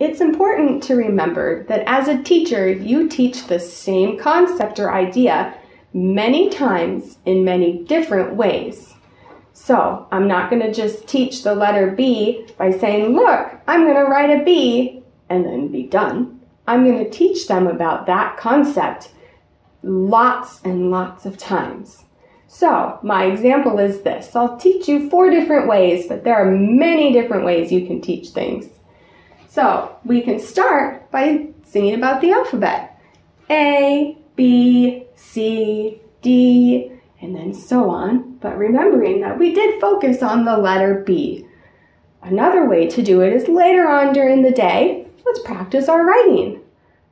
It's important to remember that as a teacher, you teach the same concept or idea many times in many different ways. So I'm not going to just teach the letter B by saying, look, I'm going to write a B and then be done. I'm going to teach them about that concept lots and lots of times. So my example is this. I'll teach you 4 different ways, but there are many different ways you can teach things. So we can start by singing about the alphabet. A, B, C, D, and then so on, but remembering that we did focus on the letter B. Another way to do it is later on during the day, let's practice our writing.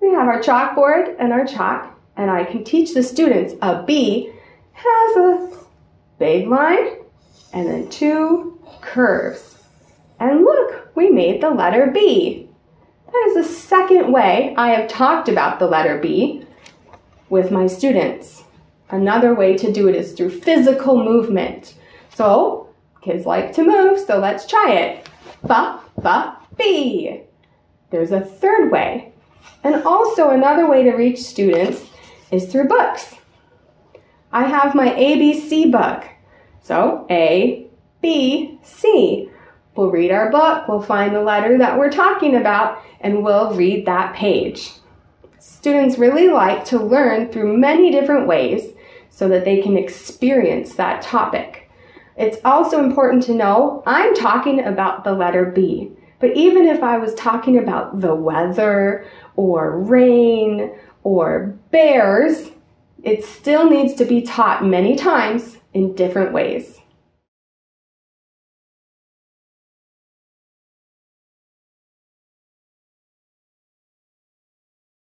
We have our chalkboard and our chalk, and I can teach the students a B has a big line and then 2 curves. And look, we made the letter B. That is the second way I have talked about the letter B with my students. Another way to do it is through physical movement. So kids like to move, so let's try it. B. There's a third way. And also another way to reach students is through books. I have my ABC book. So A, B, C. We'll read our book, we'll find the letter that we're talking about, and we'll read that page. Students really like to learn through many different ways so that they can experience that topic. It's also important to know I'm talking about the letter B, but even if I was talking about the weather or rain or bears, it still needs to be taught many times in different ways.